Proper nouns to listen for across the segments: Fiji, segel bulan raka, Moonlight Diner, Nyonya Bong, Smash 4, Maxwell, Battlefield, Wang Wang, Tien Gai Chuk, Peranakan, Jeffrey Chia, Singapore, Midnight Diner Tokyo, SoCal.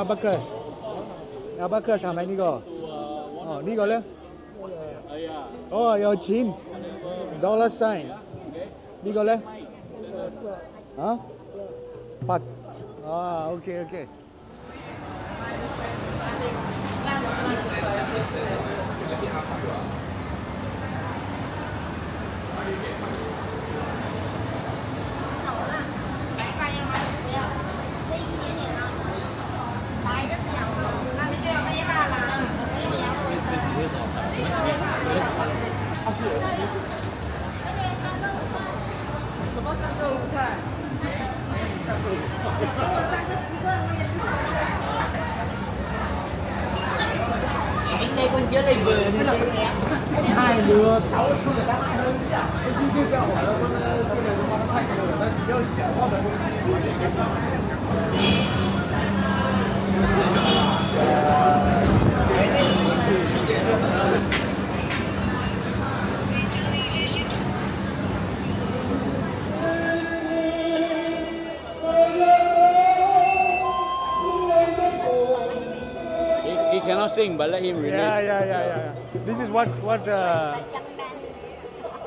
Abacus. Abacus 係咪呢個？哦，呢個咧？哦，有錢 ，dollar sign。呢個咧？啊？發啊 ，OK OK。But let him relate. Yeah. This is what.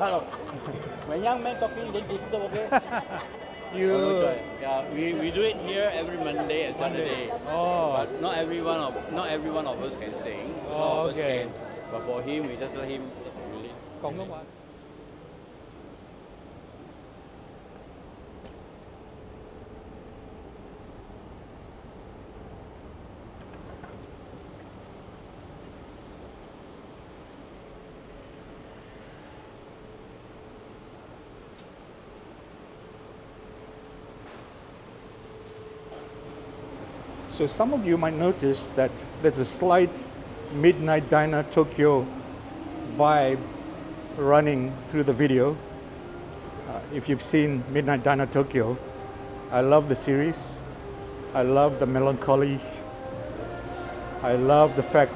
Hello. When young men talking, they disturb. Okay. You. Yeah, we do it here every Monday and Saturday. Oh. But not every one of us can sing. Oh, okay. But for him, we just let him relate. So some of you might notice that there's a slight Midnight Diner Tokyo vibe running through the video. If you've seen Midnight Diner Tokyo, I love the series. I love the melancholy. I love the fact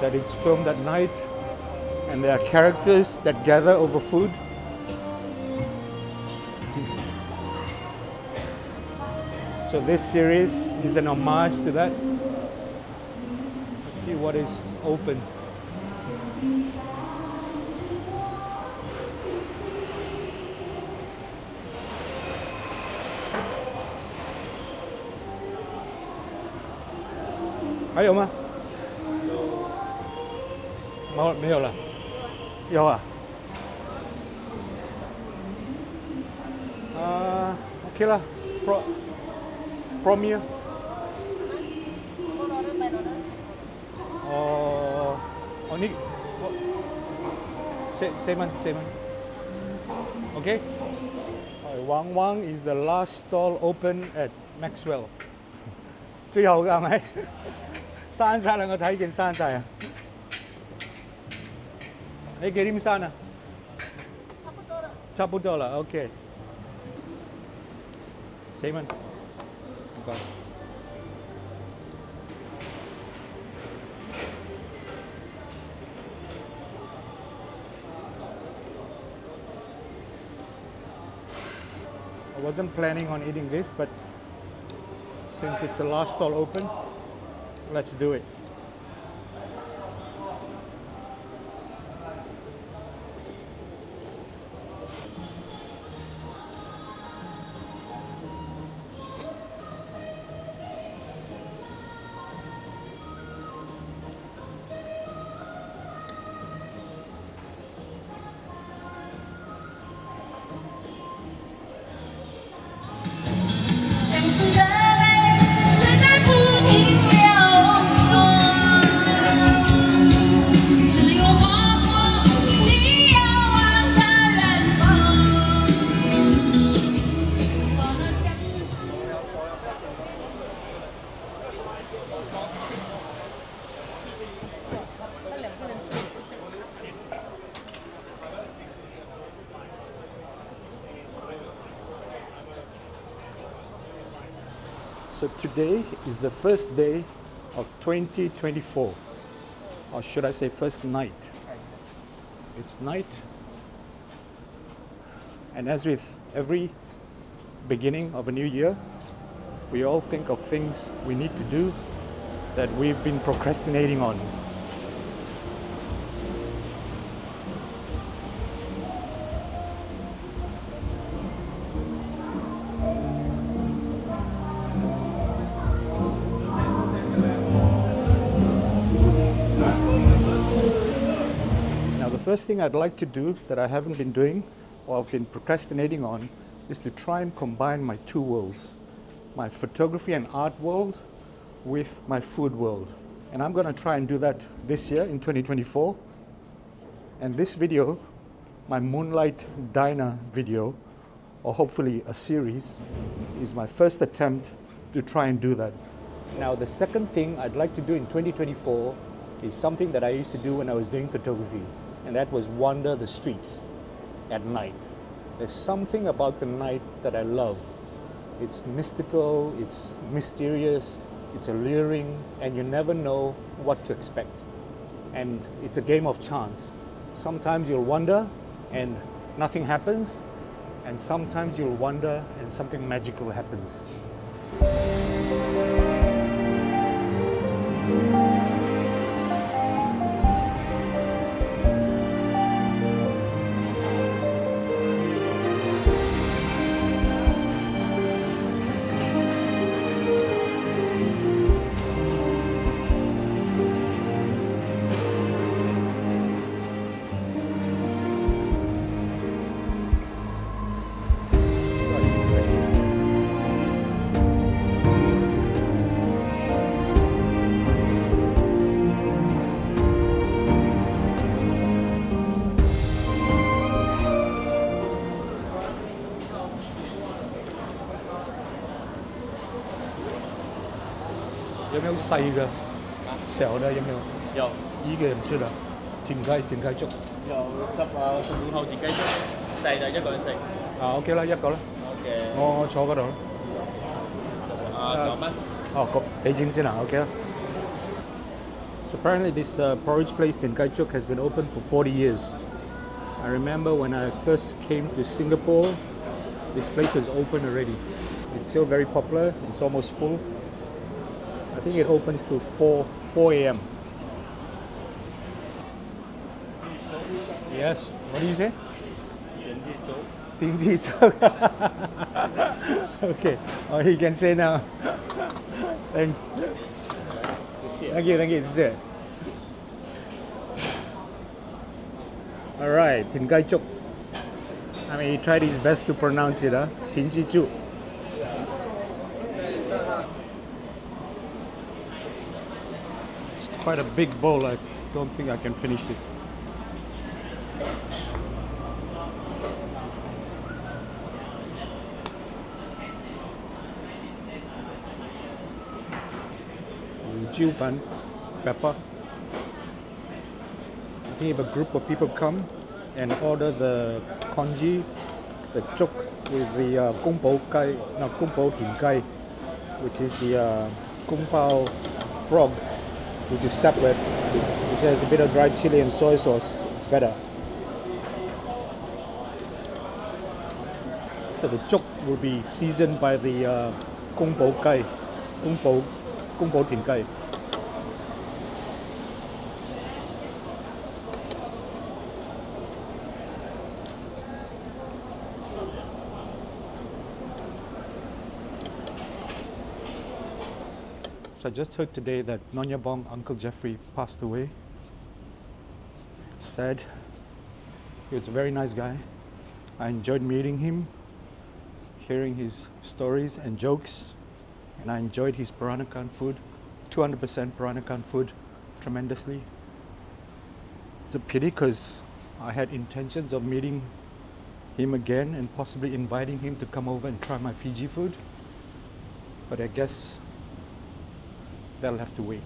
that it's filmed at night and there are characters that gather over food. So this series is an homage to that. Let's see what is open. Hay không? Mau, không có rồi. Có à? À, okay lah. From here? Oh, only seven. Okay. Wang Wang is the last stall open at Maxwell. 最後㗎係咪？閂曬兩個睇見閂曬啊！你幾點閂啊？差不多啦。Okay. Seven. I wasn't planning on eating this, but since it's the last stall open, let's do it. So today is the first day of 2024, or should I say first night. It's night, and as with every beginning of a new year, we all think of things we need to do that we've been procrastinating on. Now, the first thing I'd like to do that I haven't been doing or I've been procrastinating on is to try and combine my two worlds, my photography and art world with my food world. And I'm going to try and do that this year in 2024. And this video, my Moonlight Diner video, or hopefully a series, is my first attempt to try and do that. Now, the second thing I'd like to do in 2024 is something that I used to do when I was doing photography, and that was wander the streets at night. There's something about the night that I love. It's mystical, it's mysterious, it's alluring, and you never know what to expect. And it's a game of chance. Sometimes you'll wander and nothing happens, and sometimes you'll wander and something magical happens. Tien Gai Chuk. Okay 啦，一個啦。我坐嗰度。Okay 啦。So apparently this porridge place Tien Gai Chuk has been open for 40 years. I remember when I first came to Singapore, this place was open already. It's still very popular. It's almost full. I think it opens till 4 a.m. Yes. What do you say? Tien Gai Chuk. Okay. Oh, he can say now. Thanks. Thank you. Thank you. All right. Tien Gai Chuk. I mean, he tried his best to pronounce it, huh? Tien Gai Chuk. Quite a big bowl. I don't think I can finish it. Jiu fan, pepper. I think if a group of people come and order the congee, the chuk with the kung pao kai, no, kung pao tien kai, which is the kung pao frog, which is separate, which has a bit of dried chili and soy sauce. It's better. So the chuk will be seasoned by the kung pao kai, kung pao tien kai. I just heard today that Nyonya Bong, Uncle Jeffrey, passed away. It's sad. He was a very nice guy. I enjoyed meeting him, hearing his stories and jokes, and I enjoyed his Peranakan food, 200% Peranakan food, tremendously. It's a pity because I had intentions of meeting him again and possibly inviting him to come over and try my Fiji food, but I guess that'll have to wait.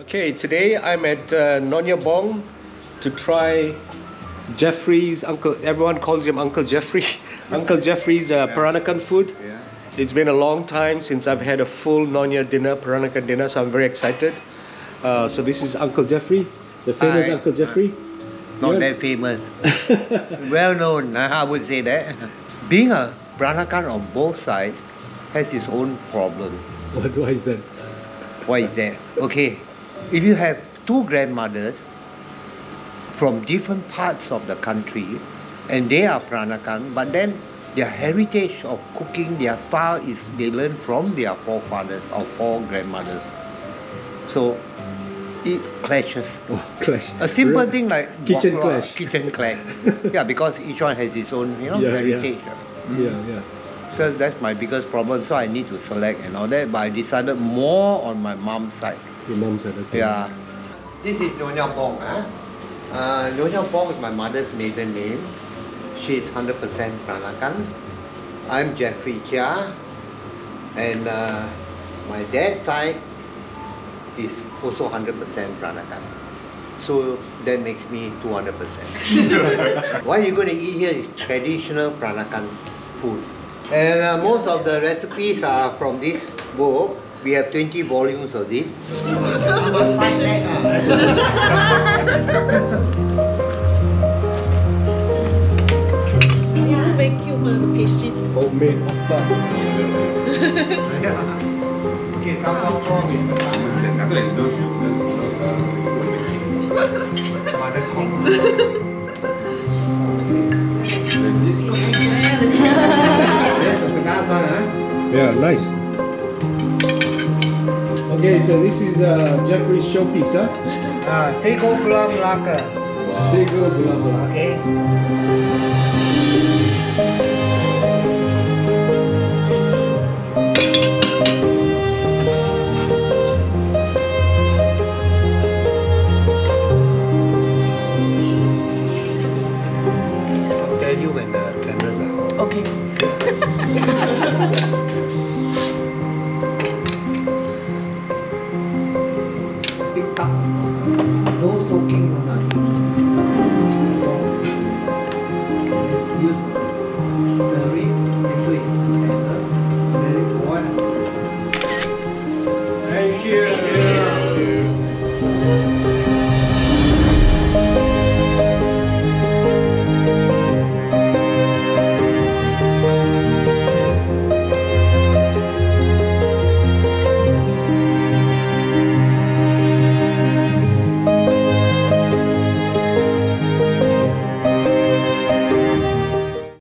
Okay, today I'm at Nyonya Bong to try Jeffrey's uncle. Everyone calls him Uncle Jeffrey. Uncle Jeffrey's Peranakan food. Yeah. It's been a long time since I've had a full Nyonya dinner, Peranakan dinner, so I'm very excited. So this is Uncle Jeffrey, the famous Uncle Jeffrey. Not that famous. Well known, I would say that. Being a Peranakan on both sides has its own problem. Why is that? Why is that? Okay, if you have two grandmothers from different parts of the country and they are Peranakan, but then their heritage of cooking, their style is they learn from their forefathers or grandmothers. So it clashes. Oh, clash. A simple thing like kitchen clash. Kitchen clash. Yeah, because each one has its own, you know, heritage. Yeah. So that's my biggest problem. So I need to select and all that. But I decided more on my mom's side. Your mom's side, okay. Yeah. This is Nyonya Bong. Nyonya Bong is my mother's maiden name. She is 100% Peranakan. I'm Jeffrey Chia, and my dad's side is also 100% Peranakan. So that makes me 200%. What you're going to eat here is traditional Peranakan food. And most of the recipes are from this book. We have 20 volumes of this. Homemade Yeah, nice. Okay, so this is Jeffrey's showpiece, huh? Segel bulan raka. Segel bulan raka. Okay. Okay.